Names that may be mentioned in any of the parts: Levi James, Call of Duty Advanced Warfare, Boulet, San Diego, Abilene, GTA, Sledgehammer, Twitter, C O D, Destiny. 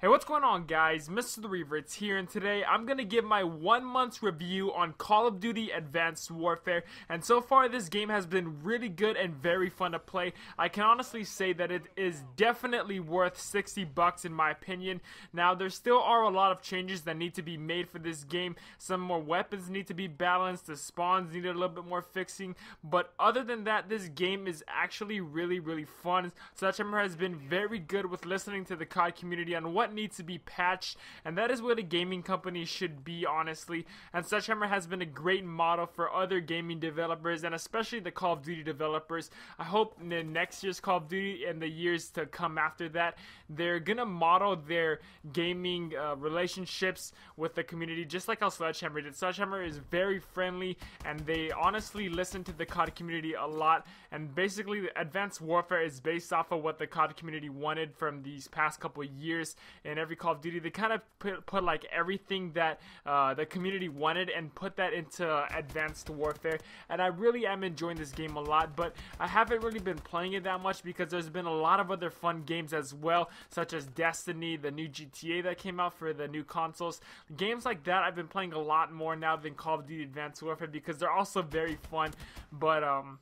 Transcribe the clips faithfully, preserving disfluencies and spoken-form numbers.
Hey, what's going on, guys? Mister The Reaver, it's here, and today I'm going to give my one month's review on Call of Duty Advanced Warfare. And so far, this game has been really good and very fun to play. I can honestly say that it is definitely worth sixty bucks in my opinion. Now, there still are a lot of changes that need to be made for this game. Some more weapons need to be balanced, the spawns need a little bit more fixing. But other than that, this game is actually really, really fun. Sledgehammer has been very good with listening to the C O D community on what needs to be patched, and that is what a gaming company should be, honestly. And Sledgehammer has been a great model for other gaming developers, and especially the Call of Duty developers. I hope in the next year's Call of Duty and the years to come after that, they're gonna model their gaming uh, relationships with the community just like how Sledgehammer did. Sledgehammer is very friendly, and they honestly listen to the C O D community a lot, and basically the Advanced Warfare is based off of what the C O D community wanted from these past couple of years. In every Call of Duty, they kind of put, put like everything that uh, the community wanted and put that into Advanced Warfare, and I really am enjoying this game a lot. But I haven't really been playing it that much because there's been a lot of other fun games as well, such as Destiny, the new G T A that came out for the new consoles. Games like that I've been playing a lot more now than Call of Duty Advanced Warfare because they're also very fun. But um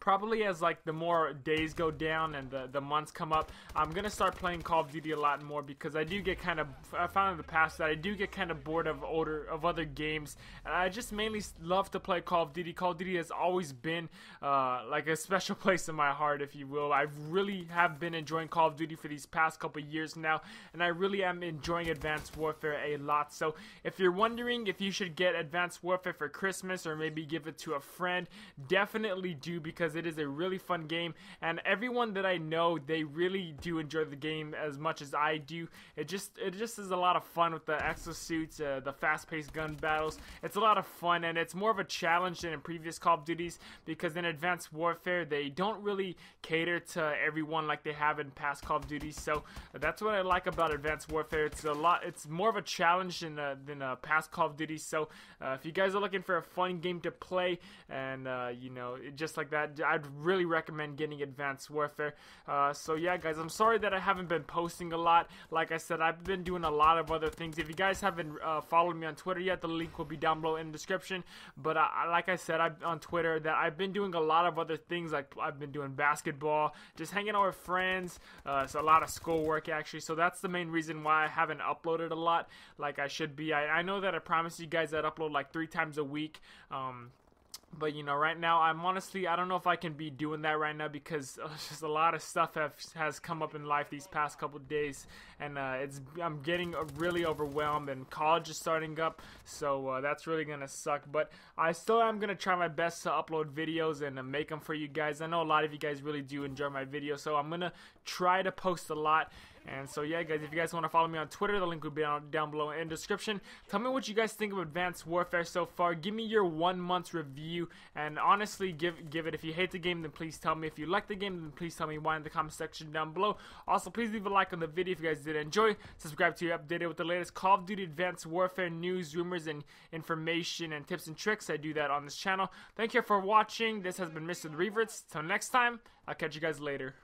probably as like the more days go down and the, the months come up, I'm gonna start playing Call of Duty a lot more because I do get kind of, I found in the past that I do get kind of bored of older, of other games. And I just mainly love to play Call of Duty. Call of Duty has always been uh, like a special place in my heart, if you will. I really have been enjoying Call of Duty for these past couple years now, and I really am enjoying Advanced Warfare a lot. So if you're wondering if you should get Advanced Warfare for Christmas or maybe give it to a friend, definitely do, because it is a really fun game, and everyone that I know, they really do enjoy the game as much as I do. It just it just is a lot of fun with the exosuits, uh, the fast-paced gun battles. It's a lot of fun, and it's more of a challenge than in previous Call of Duties, because in Advanced Warfare they don't really cater to everyone like they have in past Call of Duty. So that's what I like about Advanced Warfare. It's a lot. It's more of a challenge than a, than a past Call of Duty. So uh, if you guys are looking for a fun game to play, and uh, you know, just like that, I'd really recommend getting Advanced Warfare. Uh, so yeah, guys, I'm sorry that I haven't been posting a lot. Like I said, I've been doing a lot of other things. If you guys haven't uh, followed me on Twitter yet, the link will be down below in the description. But I, I, like I said, I, on Twitter, that I've been doing a lot of other things. Like I've been doing basketball, just hanging out with friends. Uh, so a lot of schoolwork, actually. So that's the main reason why I haven't uploaded a lot like I should be. I, I know that I promised you guys I'd upload like three times a week. Um... But, you know, right now, I'm honestly, I don't know if I can be doing that right now because uh, just a lot of stuff have, has come up in life these past couple of days. And uh, it's I'm getting really overwhelmed, and college is starting up, so uh, that's really going to suck. But I still am going to try my best to upload videos and uh, make them for you guys. I know a lot of you guys really do enjoy my videos, so I'm going to try to post a lot. And so, yeah, guys, if you guys want to follow me on Twitter, the link will be down, down below in the description. Tell me what you guys think of Advanced Warfare so far. Give me your one month's review. And honestly, give give it. If you hate the game, then please tell me. If you like the game, then please tell me why in the comment section down below. Also, please leave a like on the video if you guys did enjoy. Subscribe to be updated with the latest Call of Duty Advanced Warfare news, rumors, and information and tips and tricks. I do that on this channel. Thank you for watching. This has been Mister The Reaver. Till next time, I'll catch you guys later.